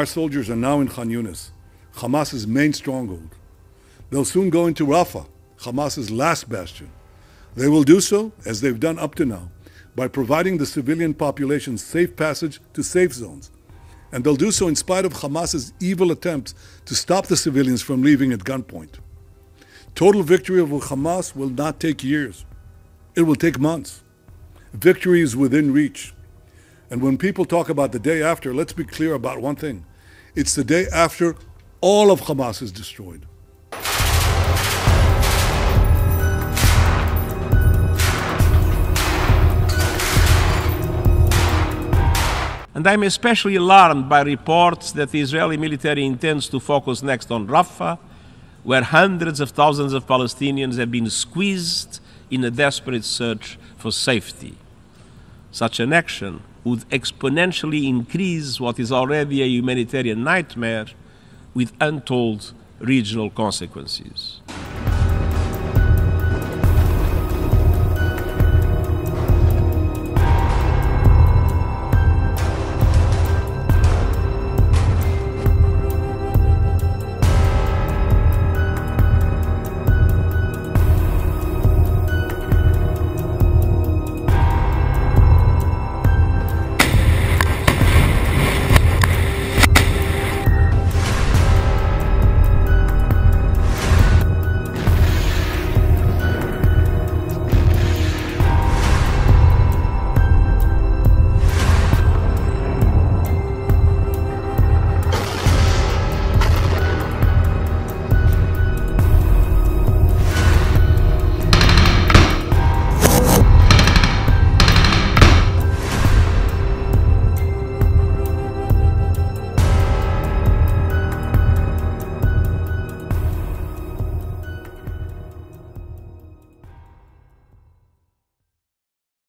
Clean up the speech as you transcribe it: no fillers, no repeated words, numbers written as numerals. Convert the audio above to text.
Our soldiers are now in Khan Yunis, Hamas's main stronghold. They'll soon go into Rafah, Hamas's last bastion. They will do so, as they've done up to now, by providing the civilian population safe passage to safe zones. And they'll do so in spite of Hamas's evil attempts to stop the civilians from leaving at gunpoint. Total victory over Hamas will not take years. It will take months. Victory is within reach. And when people talk about the day after, let's be clear about one thing. It's the day after all of Hamas is destroyed. And I'm especially alarmed by reports that the Israeli military intends to focus next on Rafah, where hundreds of thousands of Palestinians have been squeezed in a desperate search for safety. Such an action would exponentially increase what is already a humanitarian nightmare with untold regional consequences.